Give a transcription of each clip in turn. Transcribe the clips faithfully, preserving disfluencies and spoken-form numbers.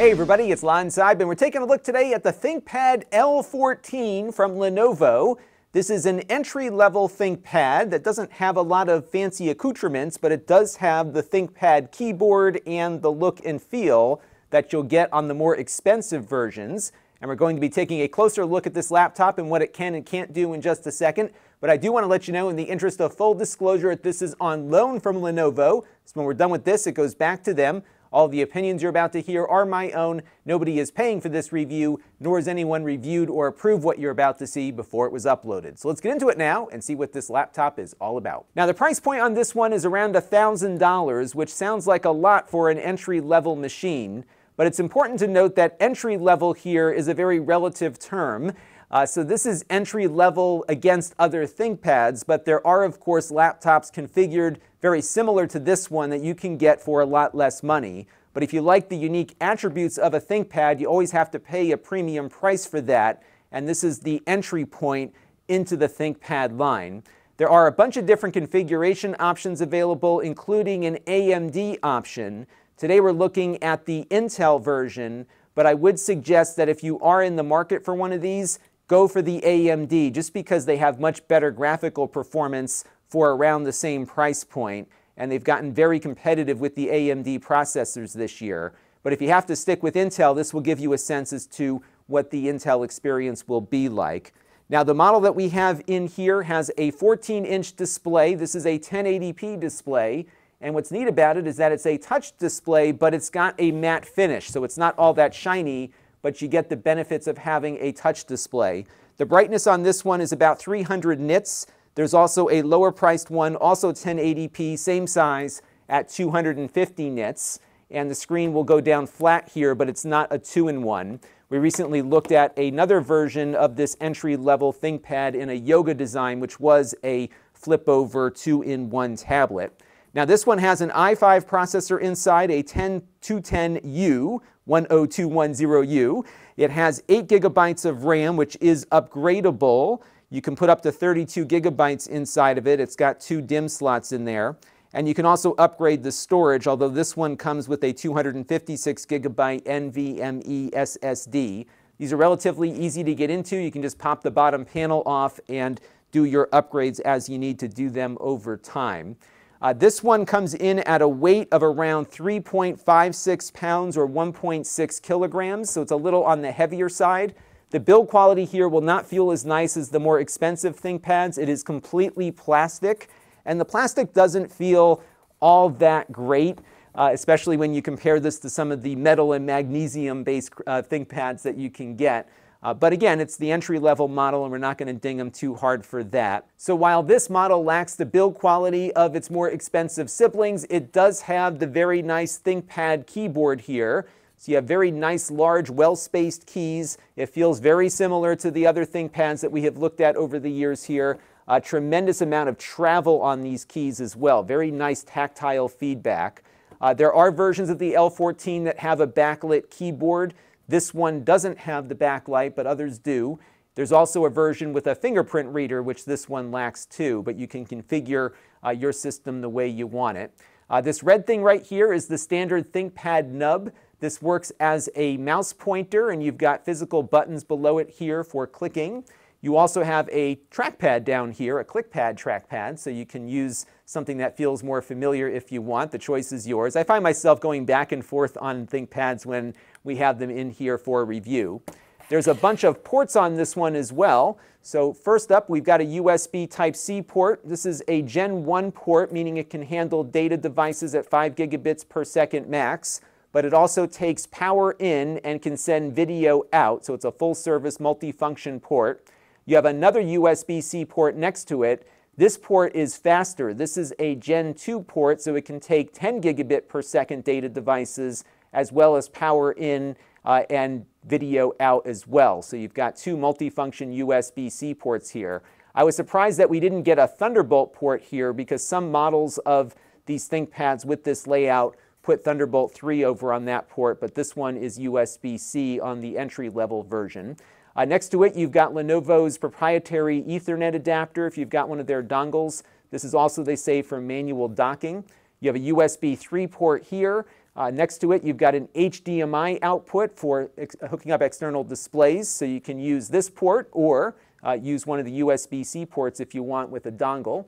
Hey everybody, it's Lon Seidman. We're taking a look today at the ThinkPad L fourteen from Lenovo. This is an entry-level ThinkPad that doesn't have a lot of fancy accoutrements, but it does have the ThinkPad keyboard and the look and feel that you'll get on the more expensive versions. And we're going to be taking a closer look at this laptop and what it can and can't do in just a second. But I do want to let you know, in the interest of full disclosure, that this is on loan from Lenovo. So when we're done with this, it goes back to them. All the opinions you're about to hear are my own. Nobody is paying for this review, nor has anyone reviewed or approved what you're about to see before it was uploaded. So let's get into it now and see what this laptop is all about. Now, the price point on this one is around one thousand dollars, which sounds like a lot for an entry-level machine, but it's important to note that entry-level here is a very relative term. Uh, so this is entry-level against other ThinkPads, but there are, of course, laptops configured very similar to this one that you can get for a lot less money. But if you like the unique attributes of a ThinkPad, you always have to pay a premium price for that, and this is the entry point into the ThinkPad line. There are a bunch of different configuration options available, including an A M D option. Today we're looking at the Intel version, but I would suggest that if you are in the market for one of these, go for the A M D, just because they have much better graphical performance for around the same price point, and they've gotten very competitive with the A M D processors this year. But if you have to stick with Intel, this will give you a sense as to what the Intel experience will be like. Now, the model that we have in here has a fourteen inch display. This is a ten eighty p display, and what's neat about it is that it's a touch display, but it's got a matte finish, so it's not all that shiny, but you get the benefits of having a touch display. The brightness on this one is about three hundred nits. There's also a lower priced one, also ten eighty p, same size, at two hundred fifty nits. And the screen will go down flat here, but it's not a two in one. We recently looked at another version of this entry-level ThinkPad in a yoga design, which was a flip-over two in one tablet. Now, this one has an i five processor inside, a ten two ten U, one oh two ten U. It has eight gigabytes of RAM, which is upgradable. You can put up to thirty-two gigabytes inside of it. It's got two DIMM slots in there. And you can also upgrade the storage, although this one comes with a two hundred fifty-six gigabyte NVMe S S D. These are relatively easy to get into. You can just pop the bottom panel off and do your upgrades as you need to do them over time. Uh, this one comes in at a weight of around three point five six pounds or one point six kilograms, so it's a little on the heavier side. The build quality here will not feel as nice as the more expensive ThinkPads. It is completely plastic, and the plastic doesn't feel all that great, uh, especially when you compare this to some of the metal and magnesium-based uh, ThinkPads that you can get. Uh, but again, it's the entry-level model, and we're not going to ding them too hard for that. So while this model lacks the build quality of its more expensive siblings, it does have the very nice ThinkPad keyboard here. So you have very nice, large, well-spaced keys. It feels very similar to the other ThinkPads that we have looked at over the years here. A tremendous amount of travel on these keys as well. Very nice tactile feedback. Uh, there are versions of the L fourteen that have a backlit keyboard. This one doesn't have the backlight, but others do. There's also a version with a fingerprint reader, which this one lacks too, but you can configure uh, your system the way you want it. Uh, this red thing right here is the standard ThinkPad nub. This works as a mouse pointer, and you've got physical buttons below it here for clicking. You also have a trackpad down here, a ClickPad trackpad, so you can use something that feels more familiar if you want. The choice is yours. I find myself going back and forth on ThinkPads when we have them in here for review. There's a bunch of ports on this one as well. So first up, we've got a U S B Type-C port. This is a Gen one port, meaning it can handle data devices at five gigabits per second max, but it also takes power in and can send video out, so it's a full-service multifunction port. You have another U S B C port next to it. This port is faster. This is a Gen two port, so it can take ten gigabit per second data devices, as well as power in uh, and video out as well. So you've got two multifunction U S B C ports here. I was surprised that we didn't get a Thunderbolt port here, because some models of these ThinkPads with this layout put Thunderbolt three over on that port, but this one is U S B C on the entry-level version. Uh, next to it, you've got Lenovo's proprietary Ethernet adapter if you've got one of their dongles. This is also, they say, for manual docking. You have a U S B three port here. Uh, next to it, you've got an H D M I output for ex hooking up external displays, so you can use this port or uh, use one of the U S B C ports if you want with a dongle.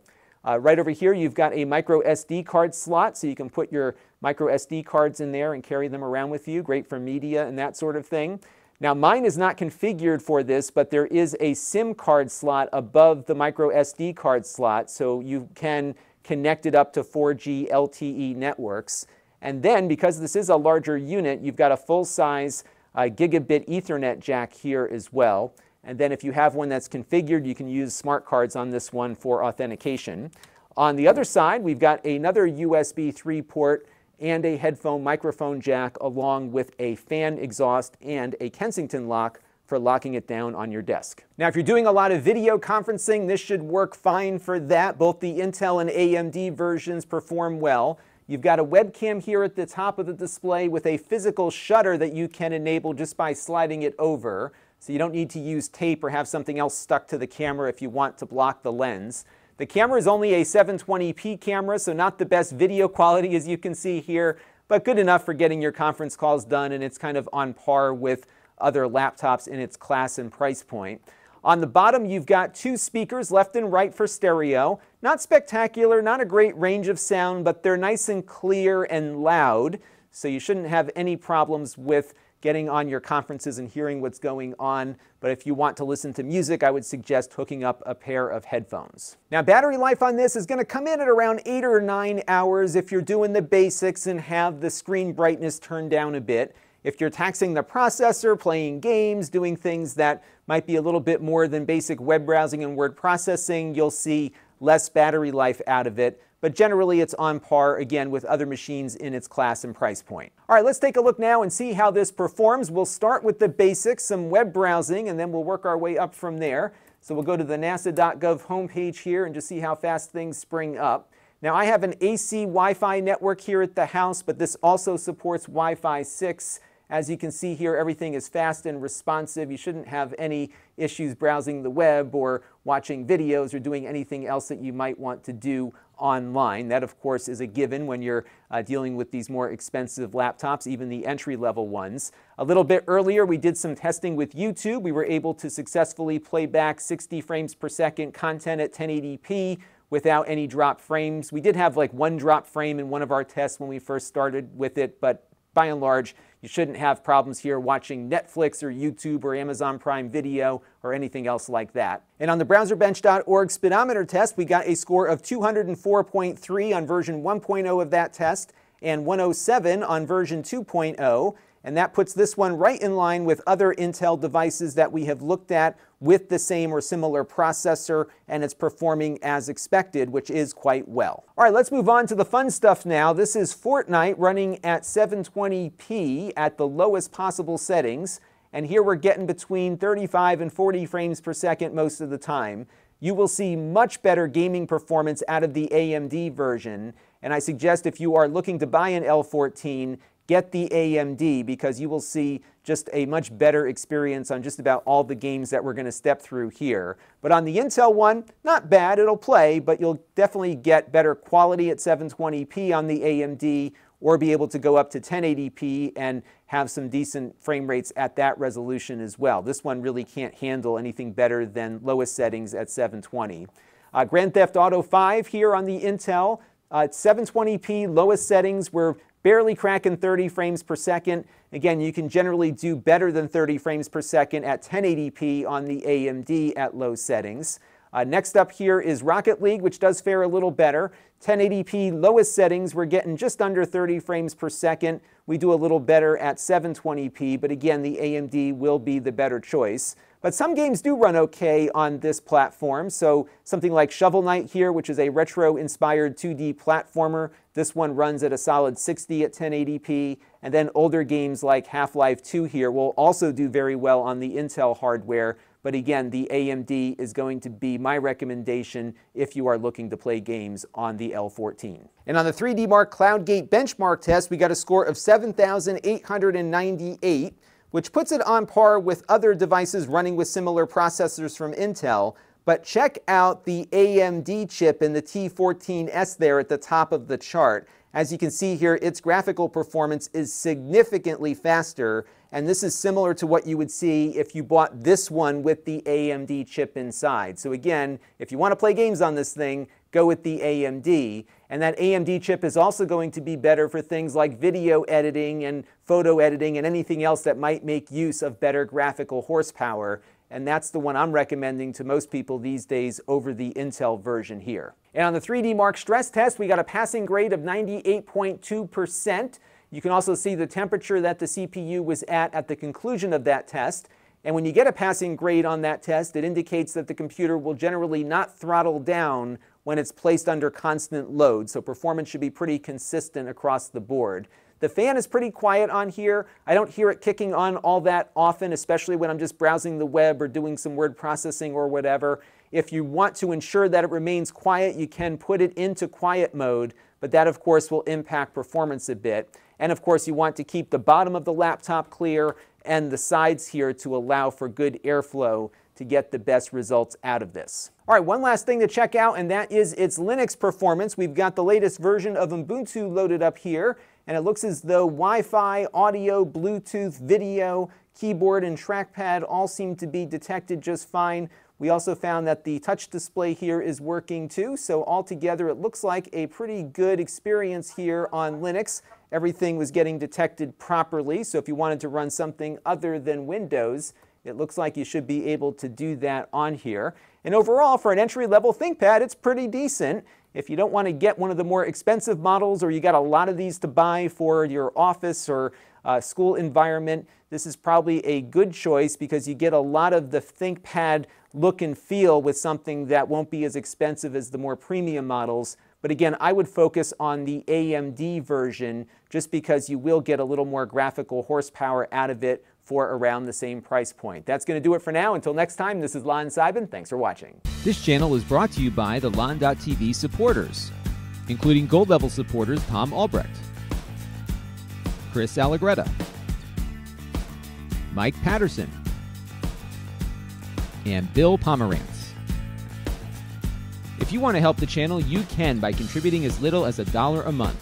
Uh, right over here, you've got a micro S D card slot, so you can put your micro S D cards in there and carry them around with you. Great for media and that sort of thing. Now, mine is not configured for this, but there is a SIM card slot above the micro S D card slot, so you can connect it up to four G L T E networks. And then, because this is a larger unit, you've got a full-size uh, gigabit Ethernet jack here as well. And then if you have one that's configured, you can use smart cards on this one for authentication. On the other side, we've got another U S B three port and a headphone microphone jack, along with a fan exhaust and a Kensington lock for locking it down on your desk. Now, if you're doing a lot of video conferencing, this should work fine for that. Both the Intel and A M D versions perform well. You've got a webcam here at the top of the display with a physical shutter that you can enable just by sliding it over. So you don't need to use tape or have something else stuck to the camera if you want to block the lens. The camera is only a seven twenty p camera, so not the best video quality as you can see here, but good enough for getting your conference calls done, and it's kind of on par with other laptops in its class and price point. On the bottom, you've got two speakers left and right for stereo. Not spectacular, not a great range of sound, but they're nice and clear and loud, so you shouldn't have any problems with getting on your conferences and hearing what's going on. But if you want to listen to music, I would suggest hooking up a pair of headphones. Now, battery life on this is gonna come in at around eight or nine hours if you're doing the basics and have the screen brightness turned down a bit. If you're taxing the processor, playing games, doing things that might be a little bit more than basic web browsing and word processing, you'll see less battery life out of it. But generally, it's on par, again, with other machines in its class and price point. All right, let's take a look now and see how this performs. We'll start with the basics, some web browsing, and then we'll work our way up from there. So we'll go to the nasa dot gov homepage here and just see how fast things spring up. Now, I have an A C Wi-Fi network here at the house, but this also supports Wi-Fi six. As you can see here, everything is fast and responsive. You shouldn't have any issues browsing the web or watching videos or doing anything else that you might want to do online. That, of course, is a given when you're uh, dealing with these more expensive laptops, even the entry-level ones. A little bit earlier, we did some testing with YouTube. We were able to successfully play back sixty frames per second content at ten eighty p without any drop frames. We did have like one drop frame in one of our tests when we first started with it, but by and large, you shouldn't have problems here watching Netflix or YouTube or Amazon Prime Video or anything else like that. And on the browser bench dot org speedometer test, we got a score of two oh four point three on version one point oh of that test and one oh seven on version two point oh. And that puts this one right in line with other Intel devices that we have looked at with the same or similar processor, and it's performing as expected, which is quite well. All right, let's move on to the fun stuff now. This is Fortnite running at seven twenty p at the lowest possible settings, and here we're getting between thirty-five and forty frames per second most of the time. You will see much better gaming performance out of the A M D version, and I suggest if you are looking to buy an L fourteen, get the A M D, because you will see just a much better experience on just about all the games that we're going to step through here. But on the Intel one, not bad. It'll play, but you'll definitely get better quality at seven twenty p on the A M D, or be able to go up to ten eighty p and have some decent frame rates at that resolution as well. This one really can't handle anything better than lowest settings at seven twenty. Uh, Grand Theft Auto five here on the Intel, uh, seven twenty p lowest settings. We're barely cracking thirty frames per second. Again, you can generally do better than thirty frames per second at ten eighty p on the A M D at low settings. Uh, next up here is Rocket League, which does fare a little better. ten eighty p lowest settings, we're getting just under thirty frames per second. We do a little better at seven twenty p, but again, the A M D will be the better choice. But some games do run okay on this platform, so something like Shovel Knight here, which is a retro-inspired two D platformer. This one runs at a solid sixty at ten eighty p, and then older games like Half-Life two here will also do very well on the Intel hardware, but again, the A M D is going to be my recommendation if you are looking to play games on the L fourteen. And on the three D mark CloudGate benchmark test, we got a score of seven thousand eight hundred ninety-eight, which puts it on par with other devices running with similar processors from Intel. But check out the A M D chip in the T fourteen S there at the top of the chart. As you can see here, its graphical performance is significantly faster, and this is similar to what you would see if you bought this one with the A M D chip inside. So again, if you want to play games on this thing, go with the A M D. And that A M D chip is also going to be better for things like video editing and photo editing and anything else that might make use of better graphical horsepower. And that's the one I'm recommending to most people these days over the Intel version here. And on the three D Mark stress test, we got a passing grade of ninety-eight point two percent. You can also see the temperature that the C P U was at at the conclusion of that test. And when you get a passing grade on that test, it indicates that the computer will generally not throttle down when it's placed under constant load, so performance should be pretty consistent across the board. The fan is pretty quiet on here. I don't hear it kicking on all that often, especially when I'm just browsing the web or doing some word processing or whatever. If you want to ensure that it remains quiet, you can put it into quiet mode, but that of course will impact performance a bit. And of course you want to keep the bottom of the laptop clear and the sides here to allow for good airflow to get the best results out of this. All right, one last thing to check out, and that is its Linux performance. We've got the latest version of Ubuntu loaded up here, and it looks as though Wi-Fi, audio, Bluetooth, video, keyboard, and trackpad all seem to be detected just fine. We also found that the touch display here is working too, so altogether it looks like a pretty good experience here on Linux. Everything was getting detected properly, so if you wanted to run something other than Windows, it looks like you should be able to do that on here. And overall, for an entry-level ThinkPad, it's pretty decent. If you don't want to get one of the more expensive models, or you got a lot of these to buy for your office or uh, school environment, this is probably a good choice because you get a lot of the ThinkPad look and feel with something that won't be as expensive as the more premium models. But again, I would focus on the A M D version just because you will get a little more graphical horsepower out of it for around the same price point. That's going to do it for now. Until next time, this is Lon Seidman. Thanks for watching. This channel is brought to you by the lon dot t v supporters, including gold level supporters Tom Albrecht, Chris Allegretta, Mike Patterson, and Bill Pomerantz. If you want to help the channel, you can by contributing as little as a dollar a month.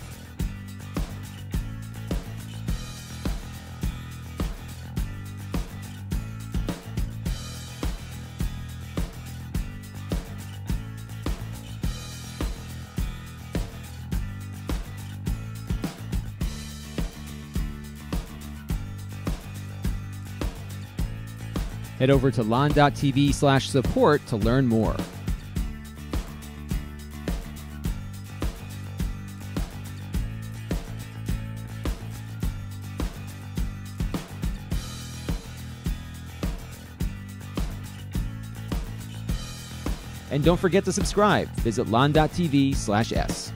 Head over to lon dot t v slash support to learn more. And don't forget to subscribe. Visit lon dot t v slash s.